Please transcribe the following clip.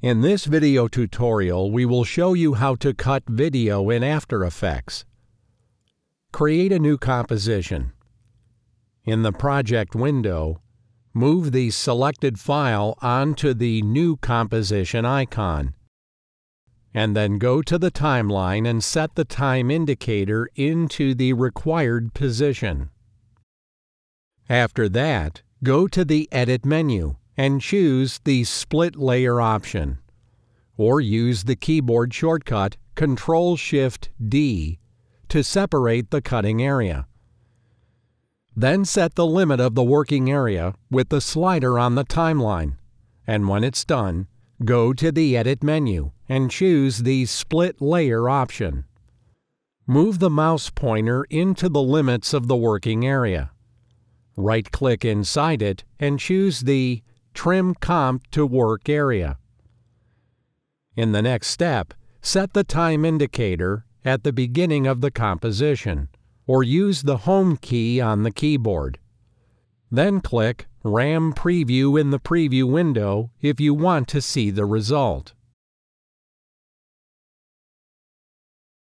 In this video tutorial, we will show you how to cut video in After Effects. Create a new composition. In the Project window, move the selected file onto the New Composition icon, and then go to the timeline and set the time indicator into the required position. After that, go to the Edit menu and choose the Split Layer option, or use the keyboard shortcut Ctrl+Shift+D to separate the cutting area. Then set the limit of the working area with the slider on the timeline, and when it's done, go to the Edit menu and choose the Split Layer option. Move the mouse pointer into the limits of the working area. Right-click inside it and choose the Trim Comp to Work Area. In the next step, set the time indicator at the beginning of the composition, or use the Home key on the keyboard. Then click RAM Preview in the preview window if you want to see the result.